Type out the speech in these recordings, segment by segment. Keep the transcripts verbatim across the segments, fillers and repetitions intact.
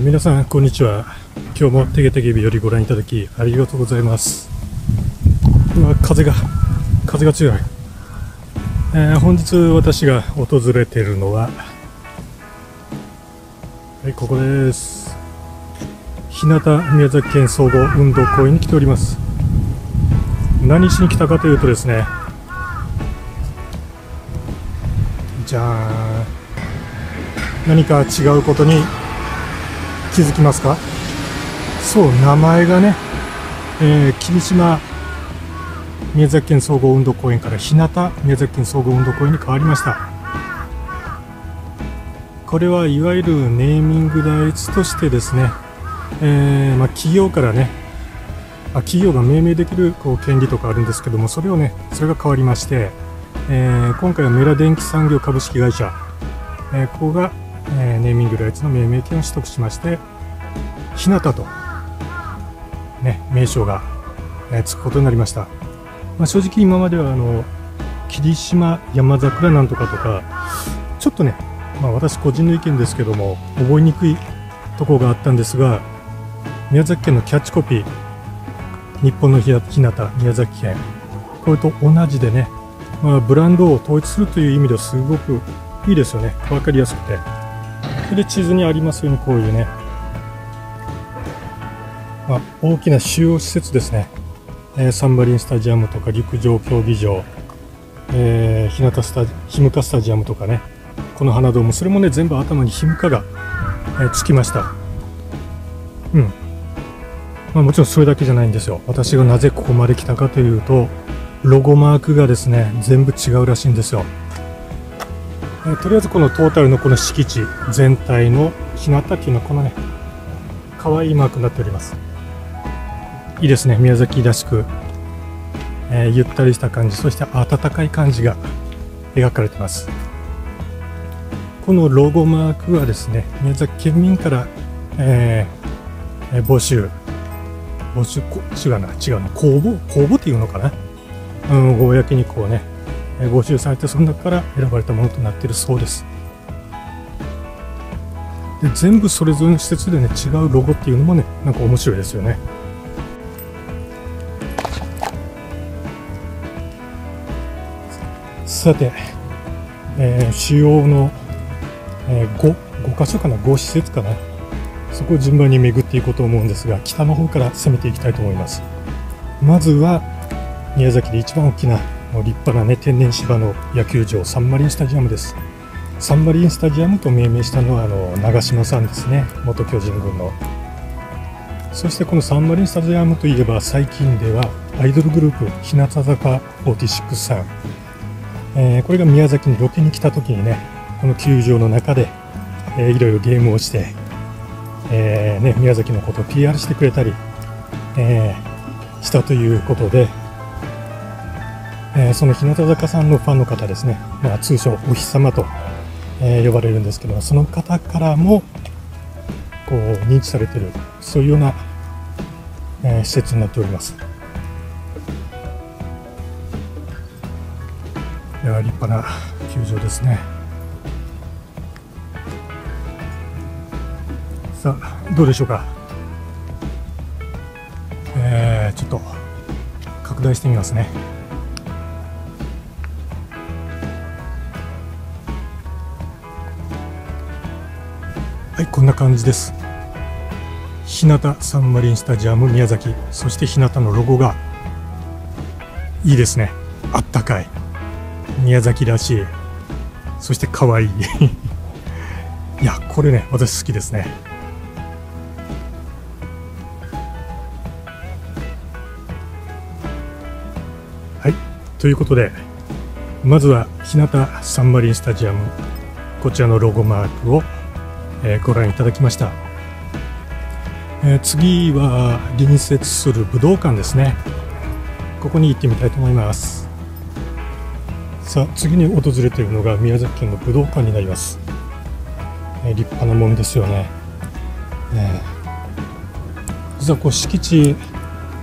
皆さんこんにちは。今日もてげてげ日よりご覧いただきありがとうございます。うわ、風が風が強い、えー、本日私が訪れているのは、はい、ここです。日向宮崎県総合運動公園に来ております。何しに来たかというとですね、じゃあ何か違うことに気づきますか？そう、名前がね、えー、霧島宮崎県総合運動公園から日向宮崎県総合運動公園に変わりました。これはいわゆるネーミング代としてですね、えーまあ、企業からね、あ企業が命名できるこう権利とかあるんですけども、それをね、それが変わりまして、えー、今回はメラ電機産業株式会社、えー、ここがえー、ネーミングライツの命名権を取得しまして、日向と、ね、名称が、えー、つくことになりました。まあ、正直今まではあの霧島山桜なんとかとかちょっとね、まあ、私個人の意見ですけども覚えにくいところがあったんですが、宮崎県のキャッチコピー「日本の日向宮崎県」これと同じでね、まあ、ブランドを統一するという意味ではすごくいいですよね。分かりやすくて。で、地図にありますようにこういうね、まあ、大きな主要施設ですね、えー、サンバリンスタジアムとか陸上競技場、えー、日向スタジ日向スタジアムとかね、この花ドーム、それもね全部頭に日向が、えー、つきました。うん、まあ、もちろんそれだけじゃないんですよ。私がなぜここまで来たかというと、ロゴマークがですね全部違うらしいんですよ。とりあえずこのトータルのこの敷地全体の日向というのはこのね可愛いマークになっております。いいですね、宮崎らしく、えー、ゆったりした感じ、そして温かい感じが描かれてます。このロゴマークはですね宮崎県民から、えー、募集募集違うな違うな公募公募っていうのかな、うん、公にこうね募集されて、その中から選ばれたものとなっているそうです。で、全部それぞれの施設でね違うロゴっていうのもねなんか面白いですよね。さて、えー、主要の、えー、ご, ご箇所かなご施設かな、そこを順番に巡っていこうと思うんですが、北の方から攻めていきたいと思います。まずは宮崎で一番大きな立派な、ね、天然芝の野球場、サンマリンスタジアムです。サンマリンスタジアムと命名したのはあの長嶋さんですね、元巨人軍の。そしてこのサンマリンスタジアムといえば、最近ではアイドルグループ日向坂フォーティーシックスさん、えー、これが宮崎にロケに来た時にねこの球場の中で、えー、いろいろゲームをして、えーね、宮崎のことを ピーアール してくれたり、えー、したということで、えー、その日向坂さんのファンの方ですね、まあ、通称お日様と、えー、呼ばれるんですけど、その方からもこう認知されている、そういうような、えー、施設になっております。いや、立派な球場ですね。さあ、どうでしょうか、えー、ちょっと拡大してみますね。はい、こんな感じです。日向サンマリンスタジアム宮崎、そして日向のロゴがいいですね。あったかい、宮崎らしい、そしてかわいいいや、これね私好きですね。はい、ということでまずは日向サンマリンスタジアム、こちらのロゴマークをえー、ご覧いただきました。えー、次は隣接する武道館ですね。ここに行ってみたいと思います。さあ、次に訪れているのが宮崎県の武道館になります。えー、立派なもんですよね。えー、実はこう敷地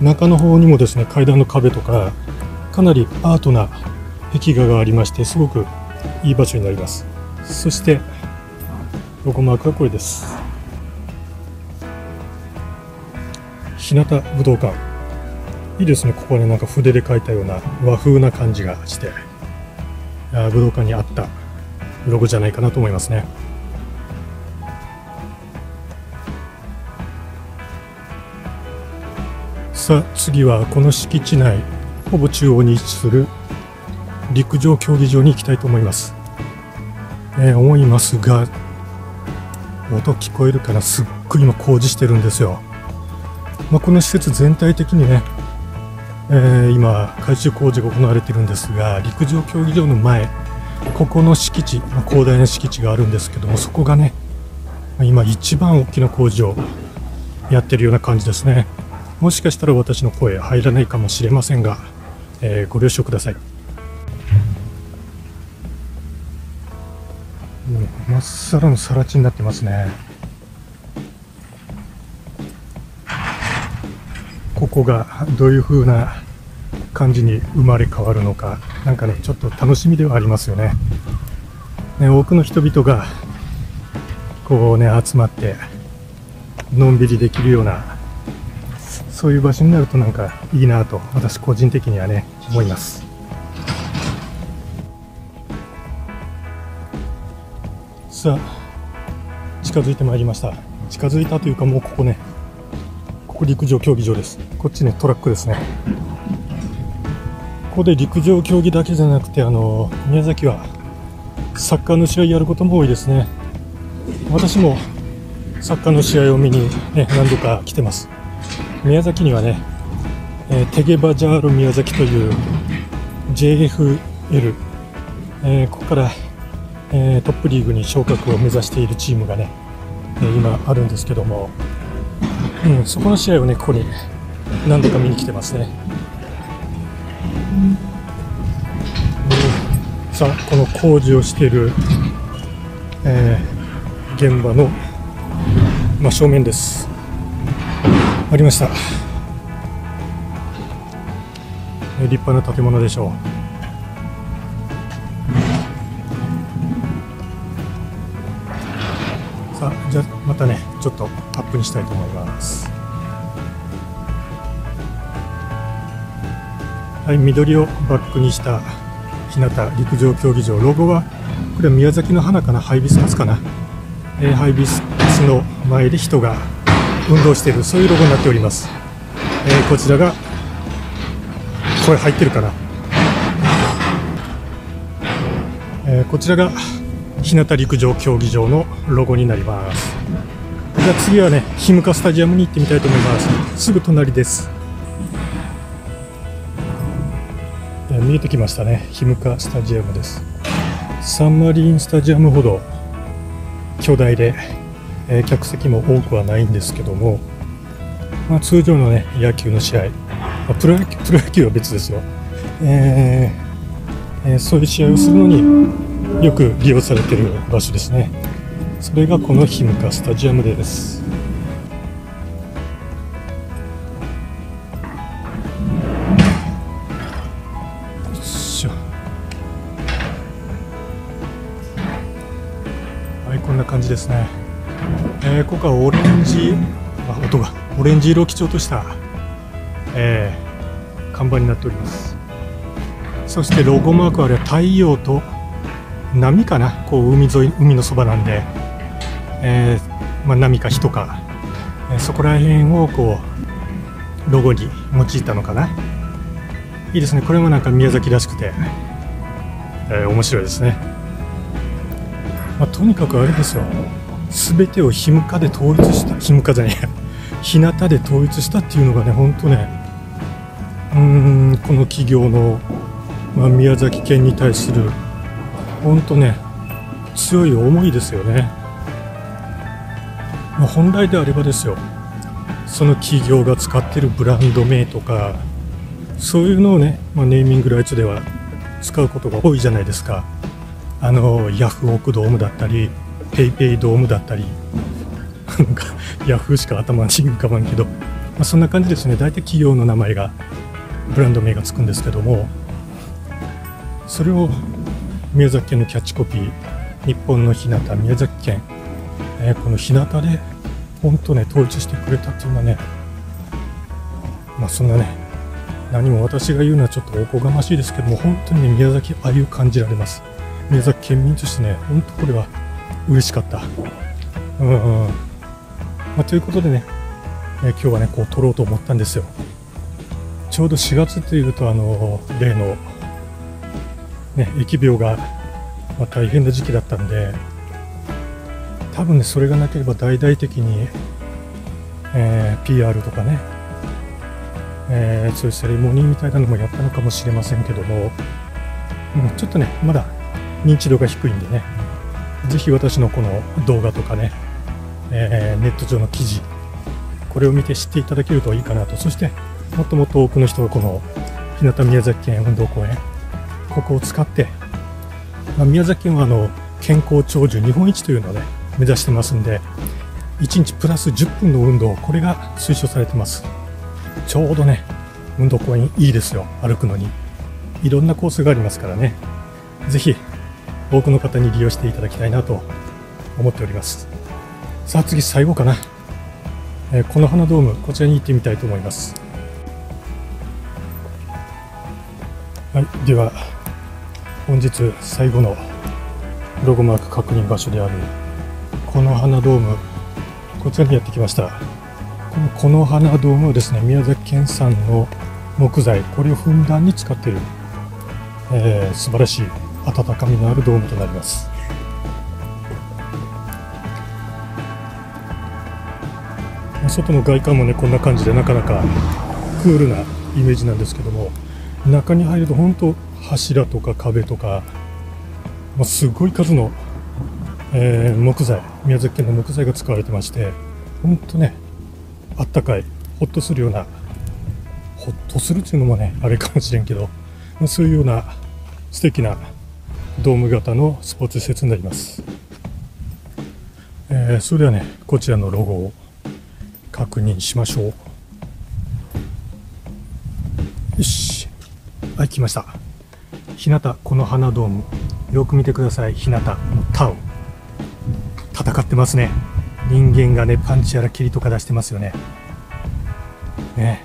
中の方にもですね、階段の壁とかかなりアートな壁画がありまして、すごくいい場所になります。そしてロゴマークはこれです。日向武道館、いいですね。ここはね、なんか筆で描いたような和風な感じがして、あ、武道館にあったロゴじゃないかなと思いますね。さあ次はこの敷地内ほぼ中央に位置する陸上競技場に行きたいと思います、えー、思いますが、音聞こえるかな。すっごい今工事してるんですよ。まあ、この施設全体的にね、えー、今改修工事が行われてるんですが、陸上競技場の前、ここの敷地、まあ、広大な敷地があるんですけども、そこがね今一番大きな工事をやってるような感じですね。もしかしたら私の声入らないかもしれませんが、えー、ご了承ください。まっさらのさら地になってますね。ここがどういう風な感じに生まれ変わるのか、なんかねちょっと楽しみではありますよね。ね、多くの人々がこうね集まってのんびりできるような、そういう場所になるとなんかいいなと私個人的にはね思います。さあ近づいてまいりました。近づいたというか、もうここね、ここ陸上競技場です。こっちねトラックですね。ここで陸上競技だけじゃなくて、あの宮崎はサッカーの試合やることも多いですね。私もサッカーの試合を見に、ね、何度か来てます。宮崎にはね、えー、テゲバジャーロ宮崎という ジェイエフエル、えー、ここから、えー、トップリーグに昇格を目指しているチームがね、えー、今あるんですけども、うん、そこの試合をねここに何度か見に来てますね、うん、さあこの工事をしている、えー、現場の真正面です。ありました、えー、立派な建物でしょう。さあ、じゃあまたねちょっとアップにしたいと思います。はい、緑をバックにした日向陸上競技場、ロゴはこれは宮崎の花かな、ハイビスカスかな、えー、ハイビスカスの前で人が運動している、そういうロゴになっております、えー、こちらが、これ入ってるかな、えー、こちらが日向陸上競技場のロゴになります。じゃあ次はね日向スタジアムに行ってみたいと思います。すぐ隣です。えー、見えてきましたね、日向スタジアムです。サンマリンスタジアムほど巨大で客席も多くはないんですけども、まあ、通常の、ね、野球の試合、まあ、プロ野球、プロ野球は別ですよ、えーえー、そういう試合をするのによく利用されている場所ですね。それがこの日向スタジアムです。はい、こんな感じですね。えー、ここはオレンジ、あ、音がオレンジ色を基調とした、えー、看板になっております。そしてロゴマークはあれは太陽と波かな、こう海沿い、海のそばなんで、えーまあ、波か人か、えー、そこら辺をこうロゴに用いたのかな。いいですね、これもなんか宮崎らしくて、えー、面白いですね。まあ、とにかくあれですよ、すべてを日向で統一した、日向じゃねえ、日向で統一したっていうのがね、本当ね、うーん、この企業の、まあ、宮崎県に対する、本当ね、強い思いですよね。まあ、本来であればですよ、その企業が使ってるブランド名とか、そういうのをね、まあ、ネーミングライツでは使うことが多いじゃないですか。あのヤフオクドームだったり、ペイペイドームだったりなんかヤフーしか頭に浮かばんけど、まあ、そんな感じですね。大体企業の名前が、ブランド名がつくんですけども、それを宮崎県のキャッチコピー「日本の日向宮崎県」、えー、この日向で本当ね統一してくれたっていうのはね、まあそんなね、何も私が言うのはちょっとおこがましいですけども、本当にね、宮崎愛を感じられます。宮崎県民としてね、本当これは嬉しかった。うんうん、まあ、ということでね、え今日はねこう撮ろうと思ったんですよ。ちょうどしがつというと、あの例の、ね、疫病が、まあ、大変な時期だったんで、多分ねそれがなければ大々的に、えー、ピーアール とかね、えー、そういうセレモニーみたいなのもやったのかもしれませんけども、うん、ちょっとねまだ認知度が低いんでね、ぜひ私のこの動画とかね、えー、ネット上の記事、これを見て知っていただけるといいかなと。そしてもっともっと多くの人がこの日向宮崎県運動公園、ここを使って、まあ、宮崎県はあの健康長寿日本一というのをね目指してますんで、いちにちプラスじゅっぷんの運動、これが推奨されてます。ちょうどね運動公園いいですよ、歩くのにいろんなコースがありますからね、ぜひ多くの方に利用していただきたいなと思っております。さあ次、最後かな、えー、この花ドーム、こちらに行ってみたいと思います。はい、では本日最後のロゴマーク確認場所であるこの花ドーム、こちらにやってきました。このこの花ドームはですね、宮崎県産の木材、これをふんだんに使っている、えー、素晴らしい温かみのあるドームとなります。外の外観もねこんな感じで、なかなかクールなイメージなんですけども、中に入ると本当柱とか壁とか、まあ、すごい数の、えー、木材、宮崎県の木材が使われてまして、本当ねあったかい、ほっとするような、ほっとするっていうのもねあれかもしれんけど、まあ、そういうような素敵なドーム型のスポーツ施設になります。えー、それではねこちらのロゴを確認しましょう。よし、はい、来ました。日向この花ドーム、よく見てください。日向のタオ、戦ってますね。人間がねパンチやら蹴りとか出してますよね。ね、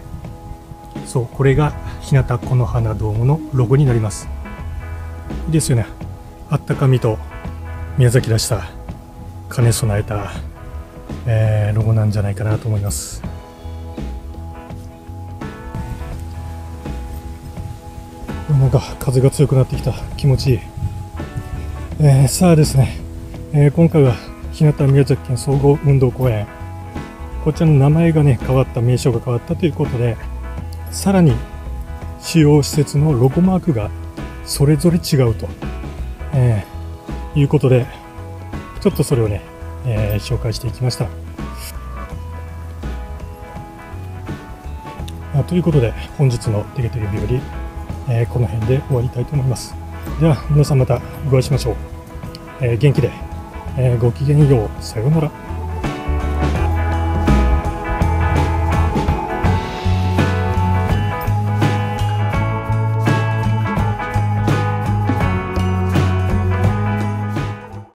そう、これが日向この花ドームのロゴになります。いいですよね、あったかみと宮崎らしさ兼ね備えた、えー、ロゴなんじゃないかなと思います。なんか風が強くなってきた、気持ちいい。えー、さあですね、えー、今回は日向宮崎県総合運動公園、こちらの名前がね変わった、名称が変わったということで、さらに主要施設のロゴマークがそれぞれ違うと、えー、いうことで、ちょっとそれをねえー、紹介していきました。あ、ということで本日の「てけてけ日和」えー、この辺で終わりたいと思います。では皆さんまたお会いしましょう。えー、元気で、えー、ごきげんよう。さようなら。